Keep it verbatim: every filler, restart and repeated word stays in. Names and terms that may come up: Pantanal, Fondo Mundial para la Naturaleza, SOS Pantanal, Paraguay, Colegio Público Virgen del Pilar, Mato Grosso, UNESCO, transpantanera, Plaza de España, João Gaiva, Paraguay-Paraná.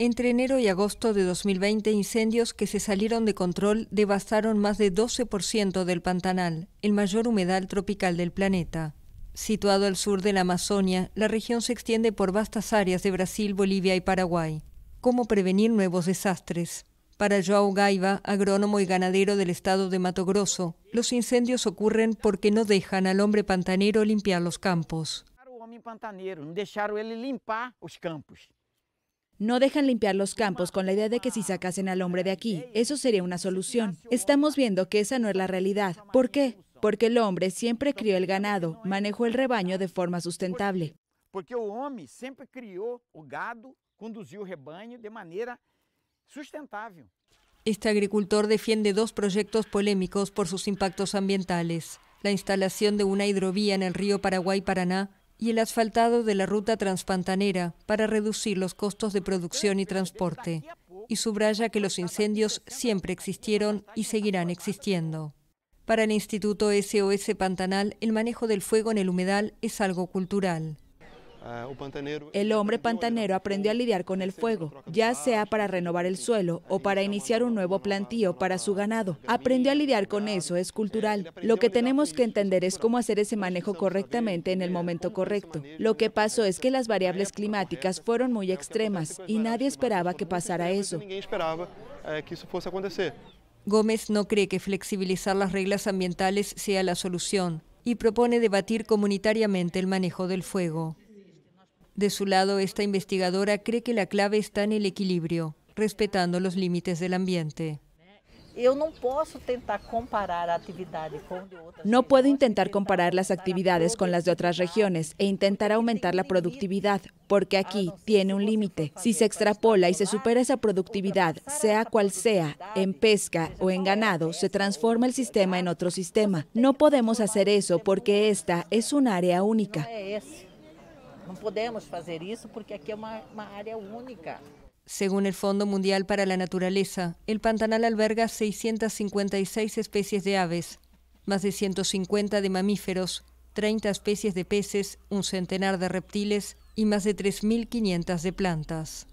Entre enero y agosto de dos mil veinte, incendios que se salieron de control devastaron más de doce por ciento del Pantanal, el mayor humedal tropical del planeta. Situado al sur de la Amazonia, la región se extiende por vastas áreas de Brasil, Bolivia y Paraguay. ¿Cómo prevenir nuevos desastres? Para João Gaiva, agrónomo y ganadero del estado de Mato Grosso, los incendios ocurren porque no dejan al hombre pantanero limpiar los campos. No dejan limpiar los campos con la idea de que si sacasen al hombre de aquí, eso sería una solución. Estamos viendo que esa no es la realidad. ¿Por qué? Porque el hombre siempre crió el ganado, manejó el rebaño de forma sustentable. Porque el hombre siempre crió el gado, condució el rebaño de manera sustentable. Este agricultor defiende dos proyectos polémicos por sus impactos ambientales: la instalación de una hidrovía en el río Paraguay-Paraná y el asfaltado de la ruta transpantanera para reducir los costos de producción y transporte. Y subraya que los incendios siempre existieron y seguirán existiendo. Para el Instituto S O S Pantanal, el manejo del fuego en el humedal es algo cultural. El hombre pantanero aprendió a lidiar con el fuego, ya sea para renovar el suelo o para iniciar un nuevo plantío para su ganado. Aprendió a lidiar con eso, es cultural. Lo que tenemos que entender es cómo hacer ese manejo correctamente en el momento correcto. Lo que pasó es que las variables climáticas fueron muy extremas y nadie esperaba que pasara eso. Gómez no cree que flexibilizar las reglas ambientales sea la solución y propone debatir comunitariamente el manejo del fuego. De su lado, esta investigadora cree que la clave está en el equilibrio, respetando los límites del ambiente. No puedo intentar comparar las actividades con las de otras regiones e intentar aumentar la productividad, porque aquí tiene un límite. Si se extrapola y se supera esa productividad, sea cual sea, en pesca o en ganado, se transforma el sistema en otro sistema. No podemos hacer eso porque esta es un área única. No podemos hacer eso porque aquí es una, una área única. Según el Fondo Mundial para la Naturaleza, el Pantanal alberga seiscientas cincuenta y seis especies de aves, más de ciento cincuenta de mamíferos, treinta especies de peces, un centenar de reptiles y más de tres mil quinientas de plantas.